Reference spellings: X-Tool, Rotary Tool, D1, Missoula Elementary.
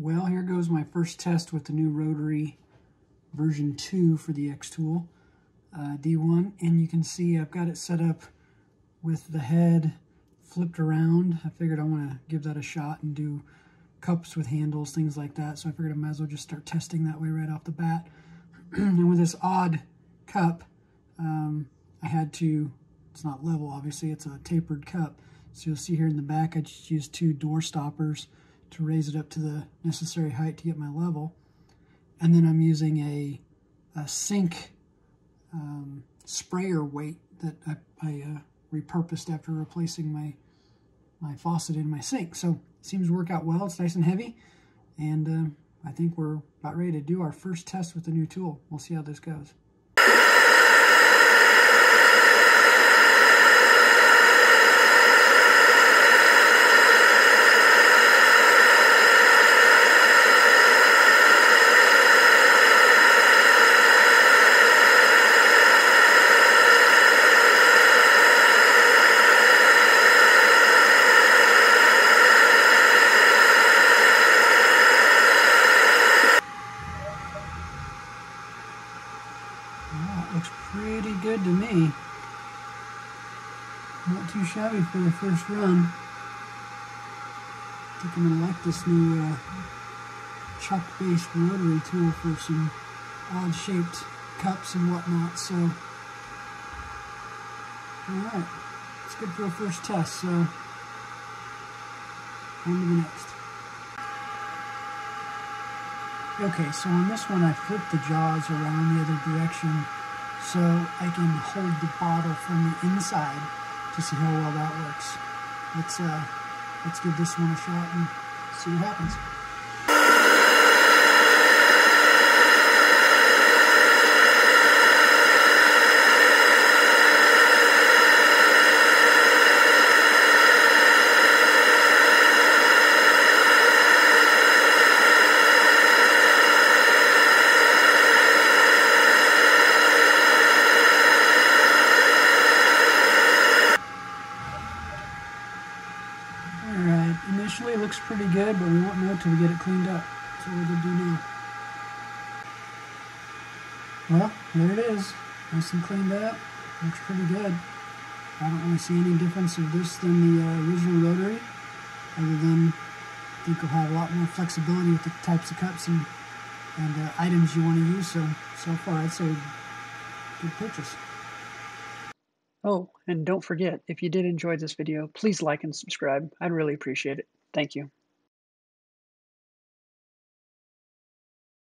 Well, here goes my first test with the new rotary version 2 for the X-Tool D1, and you can see I've got it set up with the head flipped around. I figured I want to give that a shot and do cups with handles, things like that, so I figured I might as well just start testing that way right off the bat. And with this odd cup, I had to, it's not level obviously, it's a tapered cup, so you'll see here in the back I just used 2 door stoppers to raise it up to the necessary height to get my level. And then I'm using a sink sprayer weight that I repurposed after replacing my faucet in my sink. So it seems to work out well. It's nice and heavy, and I think we're about ready to do our first test with the new tool. We'll see how this goes. Looks pretty good to me. Not too shabby for the first run. I think I'm going to like this new chuck-based rotary tool for some odd-shaped cups and whatnot. So, alright, it's good for a first test, so on to the next. Okay, so on this one I flipped the jaws around the other direction, so I can hold the bottle from the inside to see how well that works. Let's give this one a shot and see what happens. Initially it looks pretty good, but we won't know till we get it cleaned up. So we're gonna do now. Well, there it is. Nice and cleaned up. Looks pretty good. I don't really see any difference of this than the original rotary, other than I think we'll have a lot more flexibility with the types of cups and items you want to use. So far, I'd say good purchase. Oh, and don't forget, if you did enjoy this video, please like and subscribe. I'd really appreciate it. Thank you.